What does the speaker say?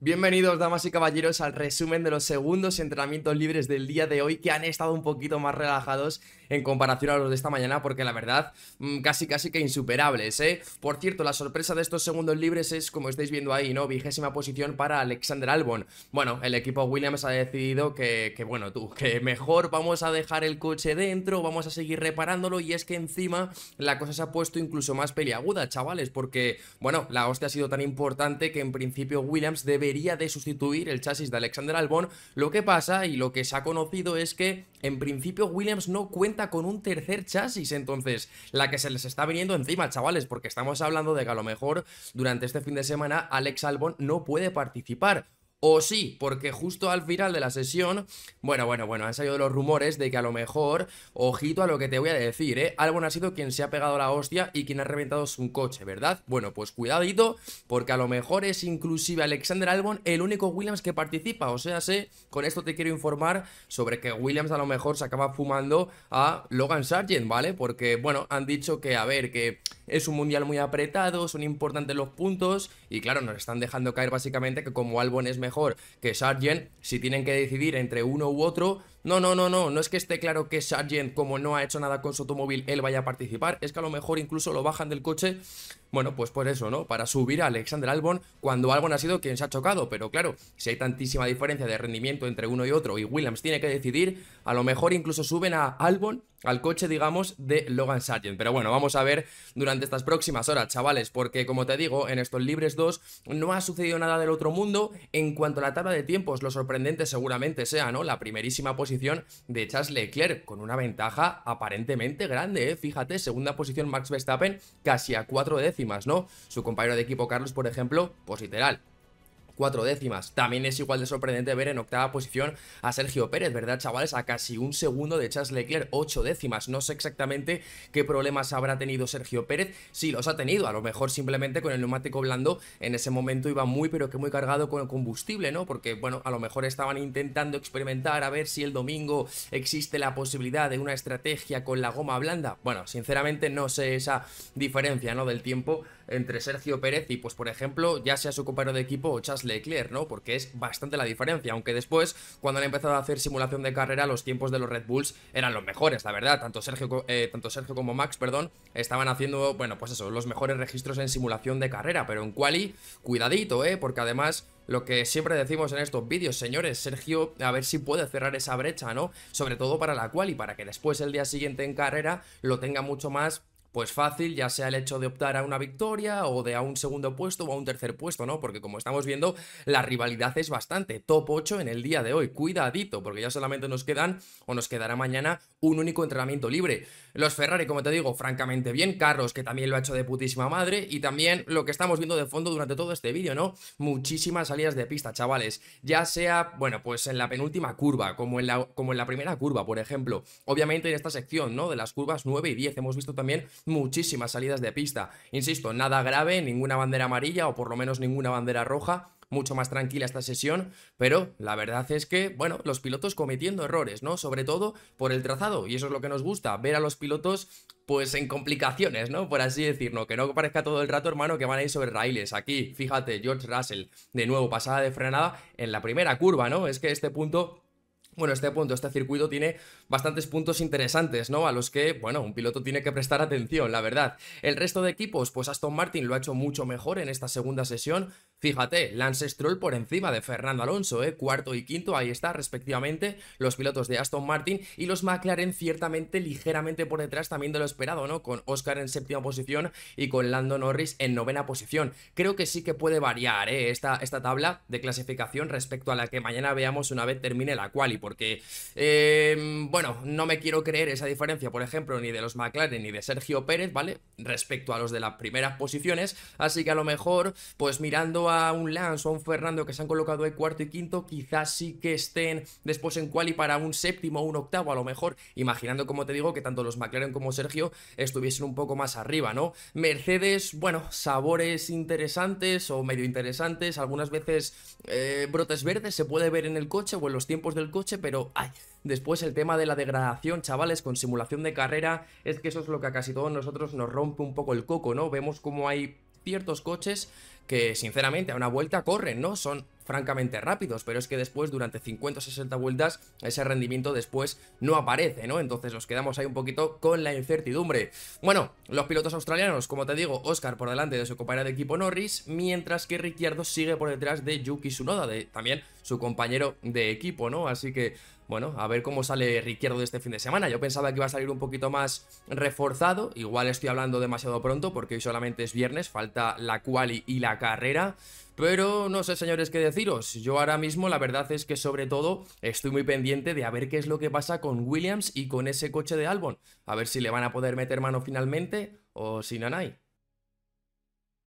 Bienvenidos, damas y caballeros, al resumen de los segundos entrenamientos libres del día de hoy, que han estado un poquito más relajados en comparación a los de esta mañana, porque la verdad, casi que insuperables, ¿eh? Por cierto, la sorpresa de estos segundos libres es, como estáis viendo ahí, ¿no? 20ª posición para Alexander Albon. Bueno, el equipo Williams ha decidido que mejor vamos a dejar el coche dentro, vamos a seguir reparándolo, y es que encima la cosa se ha puesto incluso más peliaguda, chavales, porque, bueno, la hostia ha sido tan importante que en principio Williams debería de sustituir el chasis de Alexander Albon. Lo que pasa y lo que se ha conocido es que en principio Williams no cuenta con un tercer chasis, entonces la que se les está viniendo encima, chavales, porque estamos hablando de que a lo mejor durante este fin de semana Alex Albon no puede participar. O sí, porque justo al final de la sesión, bueno, han salido los rumores de que a lo mejor, ojito a lo que te voy a decir, ¿eh? Albon ha sido quien se ha pegado la hostia y quien ha reventado su coche, ¿verdad? Bueno, pues cuidadito, porque a lo mejor es inclusive Alexander Albon el único Williams que participa. O sea, sé, con esto te quiero informar sobre que Williams a lo mejor se acaba fumando a Logan Sargeant, ¿vale? Porque, bueno, han dicho que, a ver, que es un mundial muy apretado, son importantes los puntos, y claro, nos están dejando caer básicamente que como Albon es mejor que Sargeant, si tienen que decidir entre uno u otro, no es que esté claro que Sargeant, como no ha hecho nada con su automóvil, él vaya a participar, es que a lo mejor incluso lo bajan del coche, bueno, pues por eso, ¿no? Para subir a Alexander Albon, cuando Albon ha sido quien se ha chocado, pero claro, si hay tantísima diferencia de rendimiento entre uno y otro y Williams tiene que decidir, a lo mejor incluso suben a Albon al coche, digamos, de Logan Sargeant. Pero bueno, vamos a ver durante estas próximas horas, chavales, porque como te digo, en estos libres 2 no ha sucedido nada del otro mundo. En cuanto a la tabla de tiempos, lo sorprendente seguramente sea, ¿no?, la primerísima posición de Charles Leclerc, con una ventaja aparentemente grande, ¿eh? Fíjate, segunda posición Max Verstappen, casi a 4 décimas, ¿no? Su compañero de equipo Carlos, por ejemplo, pues literal 4 décimas. También es igual de sorprendente ver en 8ª posición a Sergio Pérez, ¿verdad, chavales? A casi un segundo de Charles Leclerc, 8 décimas. No sé exactamente qué problemas habrá tenido Sergio Pérez, si los ha tenido. A lo mejor simplemente con el neumático blando en ese momento iba muy, pero que muy cargado con el combustible, ¿no? Porque, bueno, a lo mejor estaban intentando experimentar a ver si el domingo existe la posibilidad de una estrategia con la goma blanda. Bueno, sinceramente no sé esa diferencia, ¿no?, del tiempo entre Sergio Pérez y, pues, por ejemplo, ya sea su compañero de equipo o Charles Leclerc, ¿no? Porque es bastante la diferencia, aunque después, cuando han empezado a hacer simulación de carrera, los tiempos de los Red Bulls eran los mejores, la verdad. Tanto Sergio como Max, perdón, estaban haciendo, bueno, pues eso, los mejores registros en simulación de carrera, pero en quali, cuidadito, ¿eh? Porque además, lo que siempre decimos en estos vídeos, señores, Sergio, a ver si puede cerrar esa brecha, ¿no? Sobre todo para la quali, para que después el día siguiente en carrera lo tenga mucho más, pues, fácil, ya sea el hecho de optar a una victoria o de a un segundo puesto o a un tercer puesto, ¿no? Porque como estamos viendo, la rivalidad es bastante. Top 8 en el día de hoy, cuidadito, porque ya solamente nos quedan, o nos quedará mañana, un único entrenamiento libre. Los Ferrari, como te digo, francamente bien. Carlos, que también lo ha hecho de putísima madre, y también lo que estamos viendo de fondo durante todo este vídeo, ¿no? Muchísimas salidas de pista, chavales, ya sea, bueno, pues en la penúltima curva, como en la primera curva, por ejemplo. Obviamente en esta sección, ¿no?, de las curvas 9 y 10 hemos visto también muchísimas salidas de pista. Insisto, nada grave, ninguna bandera amarilla, o por lo menos ninguna bandera roja. Mucho más tranquila esta sesión, pero la verdad es que, bueno, los pilotos cometiendo errores, ¿no? Sobre todo por el trazado, y eso es lo que nos gusta, ver a los pilotos, pues, en complicaciones, ¿no?, por así decirlo, que no parezca todo el rato, hermano, que van a ir sobre raíles. Aquí, fíjate, George Russell, de nuevo, pasada de frenada en la primera curva, ¿no? Es que este punto, bueno, este circuito tiene bastantes puntos interesantes, ¿no?, a los que, bueno, un piloto tiene que prestar atención, la verdad. El resto de equipos, pues Aston Martin lo ha hecho mucho mejor en esta segunda sesión. Fíjate, Lance Stroll por encima de Fernando Alonso, ¿eh? 4º y 5º, ahí está, respectivamente, los pilotos de Aston Martin, y los McLaren ciertamente ligeramente por detrás también de lo esperado, ¿no?, con Oscar en 7ª posición y con Lando Norris en 9ª posición. Creo que sí que puede variar, ¿eh?, esta tabla de clasificación respecto a la que mañana veamos una vez termine la quali, porque, bueno, no me quiero creer esa diferencia, por ejemplo, ni de los McLaren ni de Sergio Pérez, ¿vale?, respecto a los de las primeras posiciones, así que a lo mejor, pues mirando a un Lance o a un Fernando que se han colocado de 4º y 5º, quizás sí que estén después en quali para un 7º o un 8º, a lo mejor, imaginando, como te digo, que tanto los McLaren como Sergio estuviesen un poco más arriba, ¿no? Mercedes, bueno, sabores interesantes o medio interesantes, algunas veces brotes verdes se puede ver en el coche o en los tiempos del coche, pero ay, después el tema de la degradación, chavales, con simulación de carrera, es que eso es lo que a casi todos nosotros nos rompe un poco el coco, ¿no? Vemos cómo hay ciertos coches que, sinceramente, a una vuelta corren, ¿no? Son francamente rápidos, pero es que después, durante 50 o 60 vueltas, ese rendimiento después no aparece, ¿no? Entonces nos quedamos ahí un poquito con la incertidumbre. Bueno, los pilotos australianos, como te digo, Oscar por delante de su compañero de equipo Norris, mientras que Ricciardo sigue por detrás de Yuki Tsunoda, también su compañero de equipo, ¿no? Así que, bueno, a ver cómo sale Ricciardo de este fin de semana. Yo pensaba que iba a salir un poquito más reforzado, igual estoy hablando demasiado pronto porque hoy solamente es viernes, falta la quali y la carrera. Pero no sé, señores, qué deciros. Yo ahora mismo la verdad es que sobre todo estoy muy pendiente de a ver qué es lo que pasa con Williams y con ese coche de Albon. A ver si le van a poder meter mano finalmente o si no hay.